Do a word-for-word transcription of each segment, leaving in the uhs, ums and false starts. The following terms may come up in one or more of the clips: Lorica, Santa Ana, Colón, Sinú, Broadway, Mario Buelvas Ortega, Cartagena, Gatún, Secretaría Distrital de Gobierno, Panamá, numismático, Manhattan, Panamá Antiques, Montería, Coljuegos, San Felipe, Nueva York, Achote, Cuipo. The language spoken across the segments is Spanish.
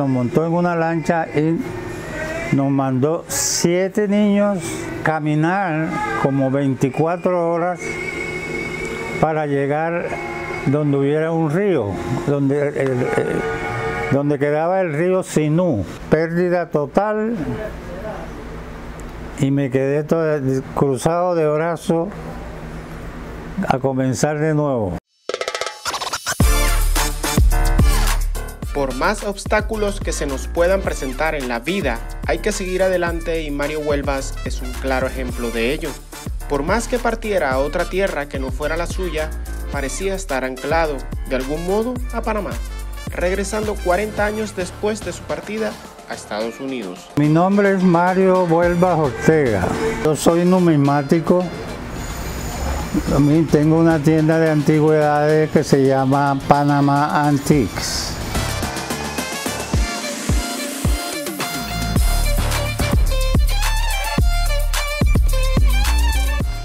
Nos montó en una lancha y nos mandó siete niños caminar como veinticuatro horas para llegar donde hubiera un río, donde, eh, eh, donde quedaba el río Sinú. Pérdida total y me quedé todo cruzado de brazos a comenzar de nuevo. Por más obstáculos que se nos puedan presentar en la vida, hay que seguir adelante y Mario Buelvas es un claro ejemplo de ello. Por más que partiera a otra tierra que no fuera la suya, parecía estar anclado, de algún modo, a Panamá, regresando cuarenta años después de su partida a Estados Unidos. Mi nombre es Mario Buelvas Ortega, yo soy numismático, tengo una tienda de antigüedades que se llama Panamá Antiques.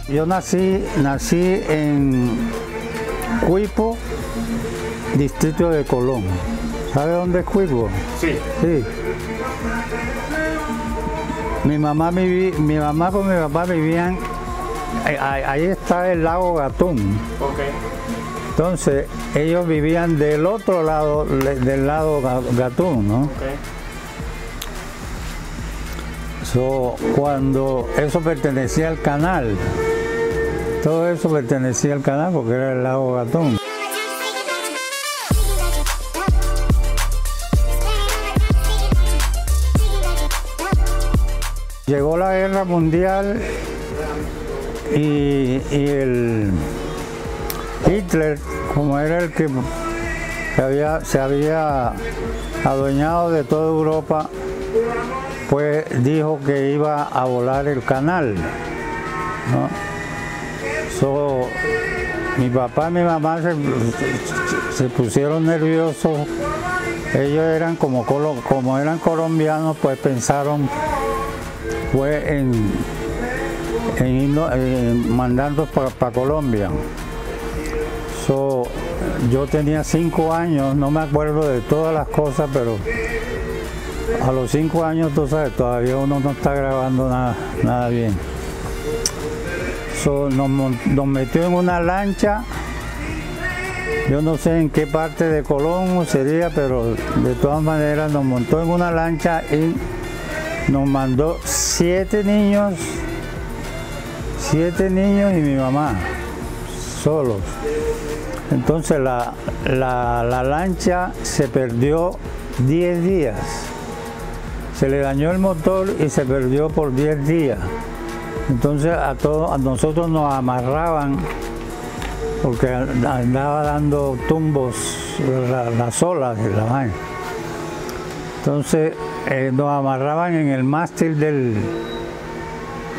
Yo nací, nací en Cuipo, distrito de Colón. ¿Sabe dónde es Cuipo? Sí. Sí. Mi mamá, mi, mi mamá con mi papá vivían, ahí está el lago Gatún. Okay. Entonces, ellos vivían del otro lado, del lado Gatún, ¿no? Okay. So, cuando eso pertenecía al canal, todo eso pertenecía al canal porque era el lago Gatún. Llegó la guerra mundial y, y el Hitler, como era el que se había, se había adueñado de toda Europa, pues dijo que iba a volar el canal, ¿no? So, mi papá y mi mamá se, se pusieron nerviosos. Ellos eran como, como eran colombianos, pues pensaron pues, en, en, en mandarnos para pa Colombia. So, yo tenía cinco años, no me acuerdo de todas las cosas, pero a los cinco años, tú sabes, todavía uno no está grabando nada, nada bien. So, nos, nos metió en una lancha, yo no sé en qué parte de Colón sería, pero de todas maneras nos montó en una lancha y nos mandó siete niños, siete niños y mi mamá, solos. Entonces la, la, la lancha se perdió diez días. Se le dañó el motor y se perdió por diez días. Entonces a todos, a nosotros nos amarraban porque andaba dando tumbos la, las olas de la vaina. Entonces eh, nos amarraban en el mástil del,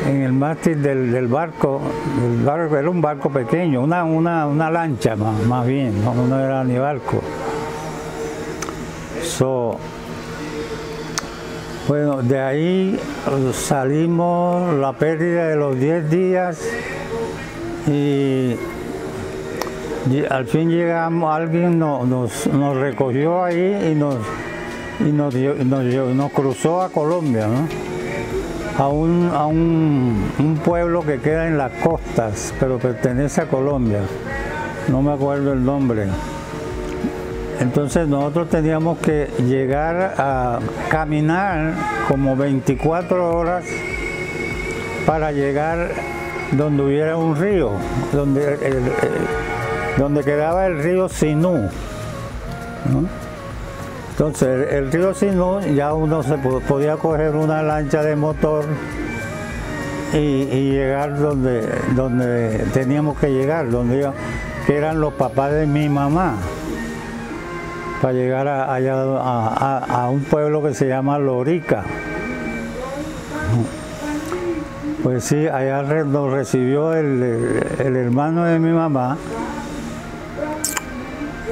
en el mástil del, del barco, el barco. Era un barco pequeño, una, una, una lancha más, más bien, no, no era ni barco. So, bueno, de ahí salimos, la pérdida de los diez días y, y al fin llegamos, alguien nos, nos, nos recogió ahí y, nos, y nos, nos, nos, nos cruzó a Colombia, ¿no? A, un, a un, un pueblo que queda en las costas, pero pertenece a Colombia, no me acuerdo el nombre. Entonces nosotros teníamos que llegar a caminar como veinticuatro horas para llegar donde hubiera un río, donde, el, el, donde quedaba el río Sinú, ¿no? Entonces el, el río Sinú ya uno se podía coger una lancha de motor y, y llegar donde, donde teníamos que llegar, donde yo, que eran los papás de mi mamá, para llegar a, allá, a, a, a un pueblo que se llama Lorica. Pues sí, allá nos recibió el, el hermano de mi mamá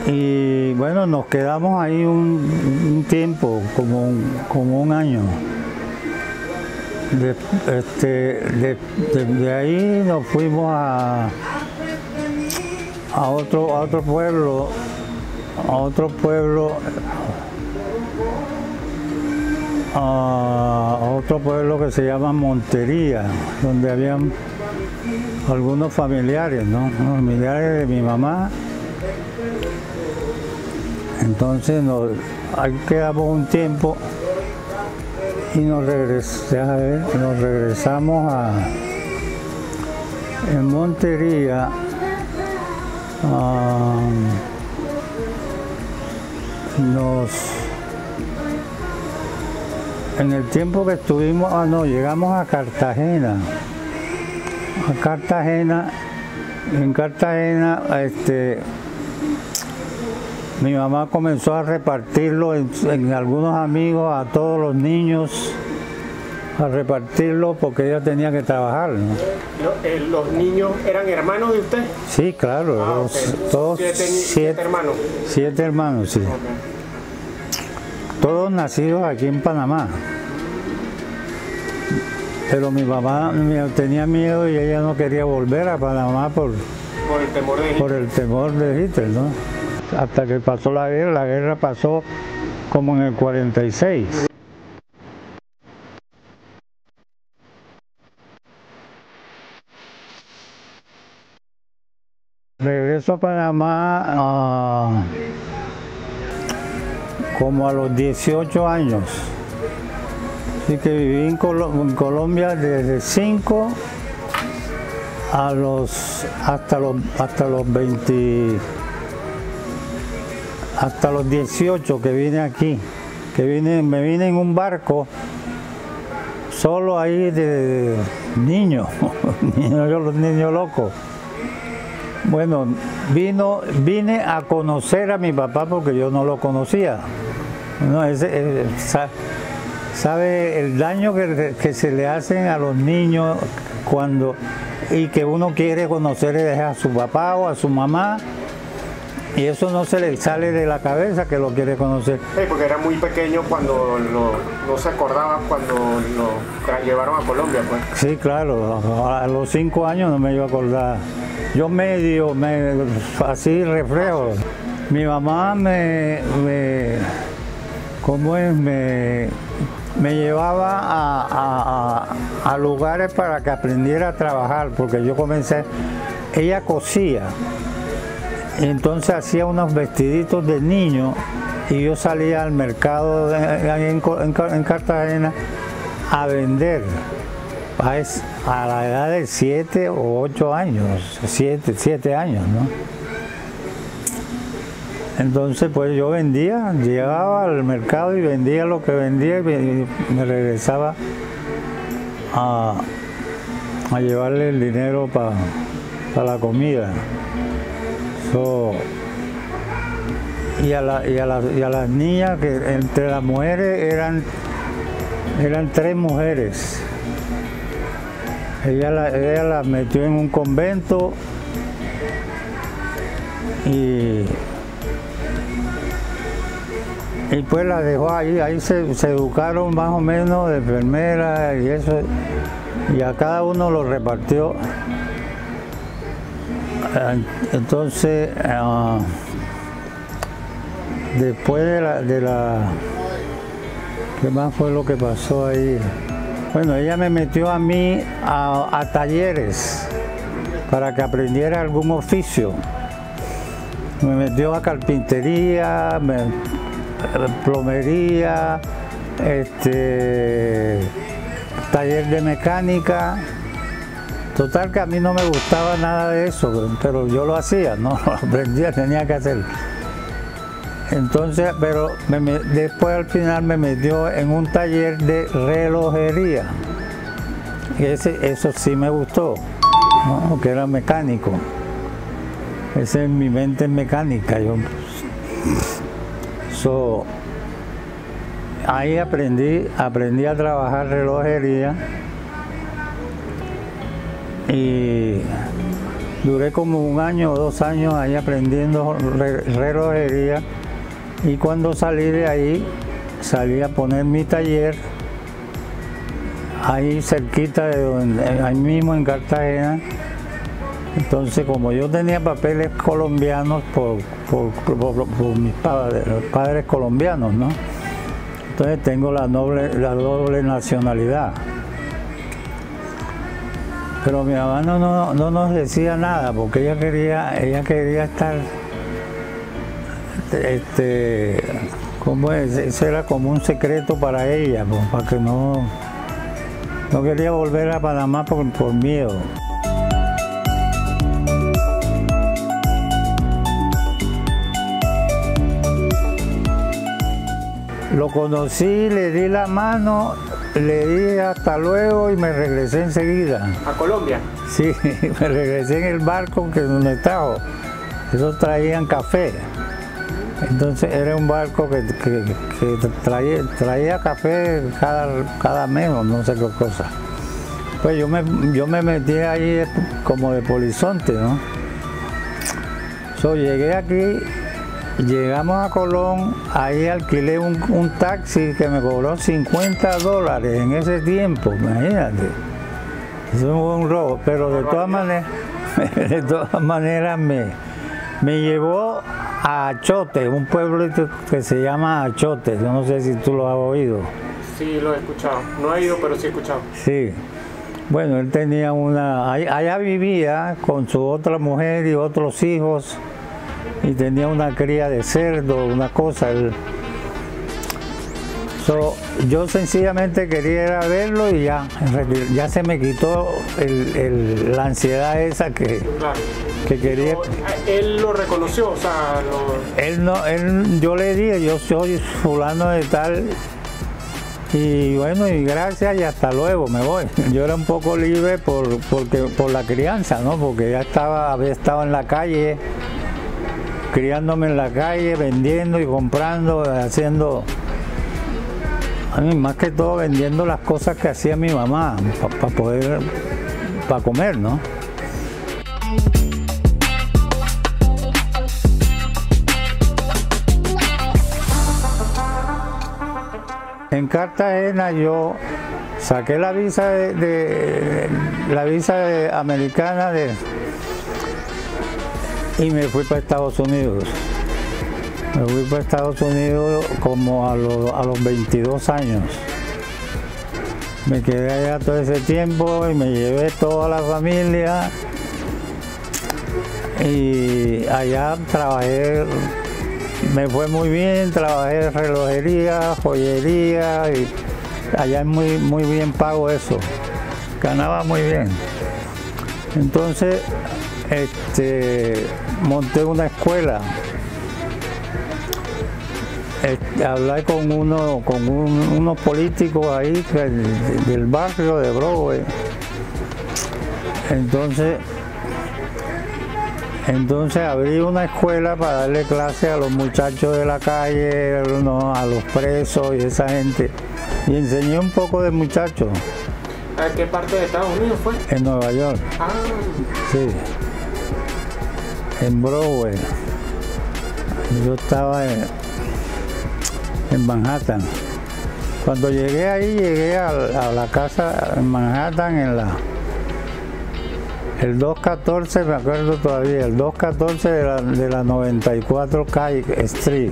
y bueno, nos quedamos ahí un, un tiempo, como un, como un año. De, este, de, de, de ahí nos fuimos a, a, otro, a otro pueblo, a otro pueblo a otro pueblo que se llama Montería, donde habían algunos familiares, ¿no? Familiares de mi mamá. Entonces nos, ahí quedamos un tiempo y nos, regres, ya ves, nos regresamos a en Montería. Uh, nos en el tiempo que estuvimos, ah no, llegamos a Cartagena. A Cartagena, en Cartagena, este, mi mamá comenzó a repartirlo en, en algunos amigos, a todos los niños, a repartirlo porque ella tenía que trabajar, ¿no? ¿Los niños eran hermanos de usted? Sí, claro, ah, los, okay. Todos siete, siete hermanos. Siete hermanos, sí. Okay. Todos nacidos aquí en Panamá. Pero mi mamá tenía miedo y ella no quería volver a Panamá por, por el temor de Hitler. Por el temor de Hitler, ¿no? Hasta que pasó la guerra, la guerra pasó como en el cuarenta y seis. Regreso a Panamá uh, como a los dieciocho años. Así que viví en, Col en Colombia desde cinco a los hasta los hasta los veinte, hasta los dieciocho que vine aquí, que vine, me vine en un barco solo ahí de niño, niño yo los niños locos. Bueno, vino, vine a conocer a mi papá porque yo no lo conocía. No, ese, ese, ¿sabe el daño que, que se le hacen a los niños cuando y que uno quiere conocer a su papá o a su mamá? Y eso no se le sale de la cabeza que lo quiere conocer. Sí, porque era muy pequeño cuando lo, no se acordaba cuando lo llevaron a Colombia, pues. Sí, claro, a los cinco años no me iba a acordar. Yo medio, me, así reflejo. Mi mamá me, me ¿cómo es? Me, me llevaba a, a, a lugares para que aprendiera a trabajar, porque yo comencé, ella cosía. Entonces hacía unos vestiditos de niño y yo salía al mercado en, en, en Cartagena a vender a, es, a la edad de siete o ocho años, siete, siete años, ¿no? Entonces pues yo vendía, llegaba al mercado y vendía lo que vendía y me regresaba a, a llevarle el dinero para pa la comida. So, y, a la, y, a la, y a las niñas, que entre las mujeres eran, eran tres mujeres. Ella las ella la metió en un convento y, y pues las dejó ahí, ahí se, se educaron más o menos de enfermeras y eso, y a cada uno lo repartió. Entonces, uh, después de la, de la... ¿Qué más fue lo que pasó ahí? Bueno, ella me metió a mí a, a talleres para que aprendiera algún oficio. Me metió a carpintería, me, plomería, este, taller de mecánica. Total que a mí no me gustaba nada de eso, pero yo lo hacía, no lo aprendía, tenía que hacerlo. Entonces, pero me, me, después al final me metió en un taller de relojería. Y ese, eso sí me gustó, ¿no? Que era mecánico. Esa es mi mente mecánica. Yo. So, ahí aprendí, aprendí a trabajar relojería. Y duré como un año o dos años ahí aprendiendo relojería y cuando salí de ahí, salí a poner mi taller ahí cerquita de donde, ahí mismo en Cartagena. Entonces como yo tenía papeles colombianos por, por, por, por, por mis padres, padres colombianos, ¿no? Entonces tengo la doble, la doble nacionalidad. Pero mi mamá no, no, no nos decía nada porque ella quería, ella quería estar, este, como es, eso era como un secreto para ella, pues, para que no, no quería volver a Panamá por, por miedo. Lo conocí, le di la mano, le di hasta luego y me regresé enseguida. ¿A Colombia? Sí, me regresé en el barco que donde estaba. Esos traían café. Entonces era un barco que, que, que traía, traía café cada, cada mes o no sé qué cosa. Pues yo me, yo me metí ahí como de polizonte, ¿no? So, llegué aquí. Llegamos a Colón, ahí alquilé un, un taxi que me cobró cincuenta dólares en ese tiempo, imagínate. Eso fue un robo, pero de todas maneras, de todas maneras me, me llevó a Achote, un pueblito que se llama Achote, yo no sé si tú lo has oído. Sí, lo he escuchado, no he ido, pero sí he escuchado. Sí, bueno, él tenía una, allá vivía con su otra mujer y otros hijos. Y tenía una cría de cerdo, una cosa. So, yo sencillamente quería ir a verlo y ya, ya se me quitó el, el, la ansiedad esa que, claro. que quería. Pero, él lo reconoció, o sea, lo... Él no, él, yo le dije, yo soy fulano de tal y bueno, y gracias y hasta luego me voy. Yo era un poco libre por, porque, por la crianza, ¿no? Porque ya estaba, había estado en la calle. Criándome en la calle, vendiendo y comprando, haciendo, a mí más que todo vendiendo las cosas que hacía mi mamá para pa poder, para comer, ¿no? En Cartagena yo saqué la visa de, de la visa de, americana de y me fui para Estados Unidos. Me fui para Estados Unidos como a, lo, a los veintidós años. Me quedé allá todo ese tiempo y me llevé toda la familia. Y allá trabajé, me fue muy bien, trabajé relojería, joyería y allá es muy, muy bien pago eso. Ganaba muy bien. Entonces, Este, monté una escuela, este, hablé con, uno, con un, unos políticos ahí del, del barrio de Broadway. Entonces, entonces abrí una escuela para darle clase a los muchachos de la calle, ¿no? A los presos y esa gente. Y enseñé un poco de muchachos. ¿A qué parte de Estados Unidos fue? En Nueva York. Ah. Sí. En Broadway, yo estaba en, en Manhattan. Cuando llegué ahí, llegué a, a la casa en Manhattan, en la, el dos catorce, me acuerdo todavía, el dos catorce de la, de la noventa y cuatro Cay Street.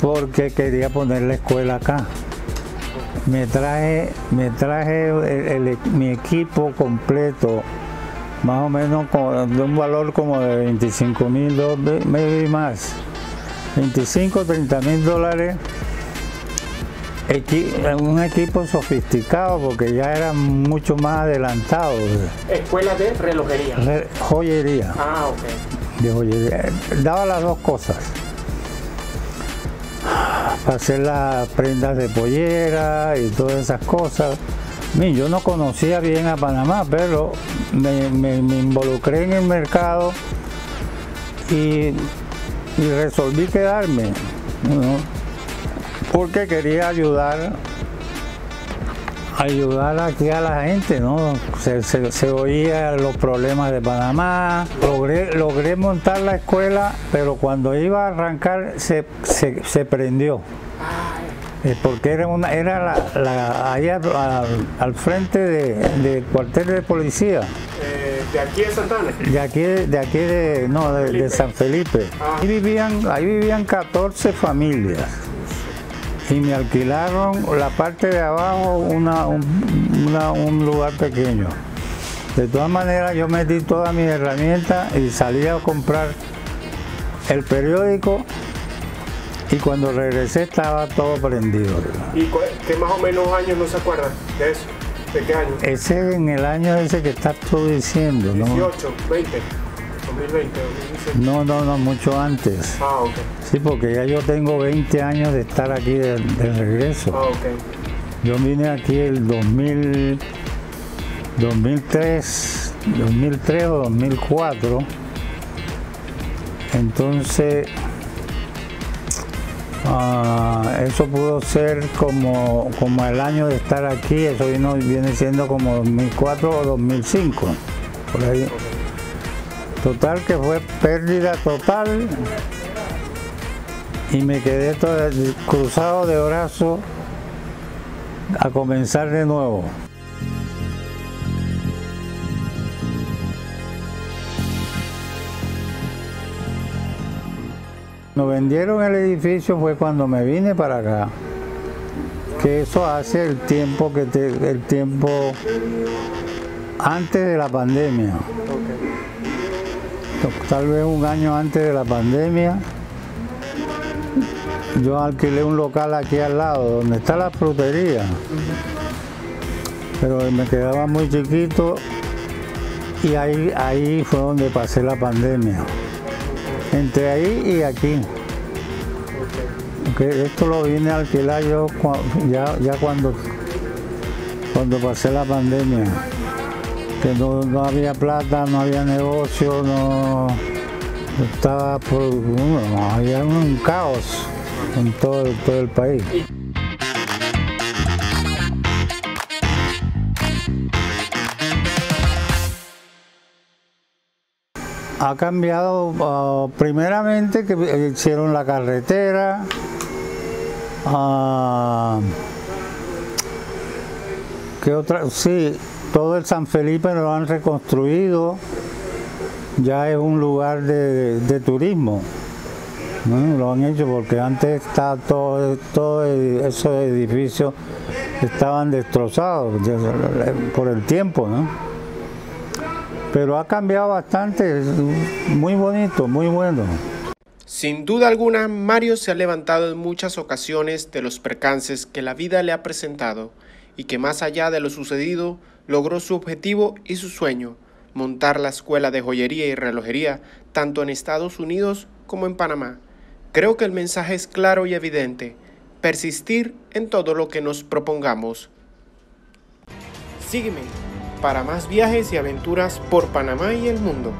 Porque quería poner la escuela acá. Me traje, me traje el, el, mi equipo completo, más o menos con, de un valor como de veinticinco mil dólares, maybe más, veinticinco, treinta mil dólares, Equi, un equipo sofisticado porque ya era mucho más adelantado. ¿Escuela de relojería? Re, joyería. Ah, ok. De joyería. Daba las dos cosas. Para hacer las prendas de pollera y todas esas cosas. Miren, yo no conocía bien a Panamá, pero me, me, me involucré en el mercado y, y resolví quedarme, ¿no? Porque quería ayudar, ayudar aquí a la gente, ¿no? Se, se, se oía los problemas de Panamá. Logré, logré montar la escuela, pero cuando iba a arrancar se, se, se prendió. Eh, porque era una, era la, la, allá al, al frente de, del cuartel de policía. Eh, ¿De aquí de Santa Ana? De aquí, de, aquí de, no, de, de San Felipe. Ah. Ahí, vivían, ahí vivían catorce familias. Y me alquilaron la parte de abajo, una, un, una, un lugar pequeño. De todas maneras, yo metí todas mis herramientas y salí a comprar el periódico. Y cuando regresé estaba todo prendido. ¿Y qué más o menos años no se acuerdan de eso? ¿De qué año? Ese en el año ese que estás tú diciendo, ¿no? dieciocho, veinte, dos mil veinte, dos mil dieciséis. No, no, no, mucho antes. Ah, ok. Sí, porque ya yo tengo veinte años de estar aquí de, de regreso. Ah, ok. Yo vine aquí el dos mil, dos mil tres, dos mil tres o dos mil cuatro. Entonces... Uh, eso pudo ser como, como el año de estar aquí, eso vino, viene siendo como dos mil cuatro o dos mil cinco, por ahí. Total que fue pérdida total y me quedé todo cruzado de brazos a comenzar de nuevo. Nos vendieron el edificio fue cuando me vine para acá, que eso hace el tiempo que te, el tiempo antes de la pandemia, tal vez un año antes de la pandemia. Yo alquilé un local aquí al lado, donde está la frutería, pero me quedaba muy chiquito y ahí, ahí fue donde pasé la pandemia. Entre ahí y aquí. Okay. Okay, esto lo vine a alquilar yo cu ya, ya cuando, cuando pasé la pandemia. Que no, no había plata, no había negocio, no, no estaba por, no, había un caos en todo, todo el país. Ha cambiado, uh, primeramente que hicieron la carretera, uh, que otra, sí, todo el San Felipe lo han reconstruido, ya es un lugar de, de, de turismo, ¿no? Lo han hecho porque antes está todo, todo esos edificios estaban destrozados por el tiempo, ¿no? Pero ha cambiado bastante, muy bonito, muy bueno. Sin duda alguna, Mario se ha levantado en muchas ocasiones de los percances que la vida le ha presentado y que más allá de lo sucedido, logró su objetivo y su sueño, montar la escuela de joyería y relojería tanto en Estados Unidos como en Panamá. Creo que el mensaje es claro y evidente, persistir en todo lo que nos propongamos. Sígueme para más viajes y aventuras por Panamá y el mundo.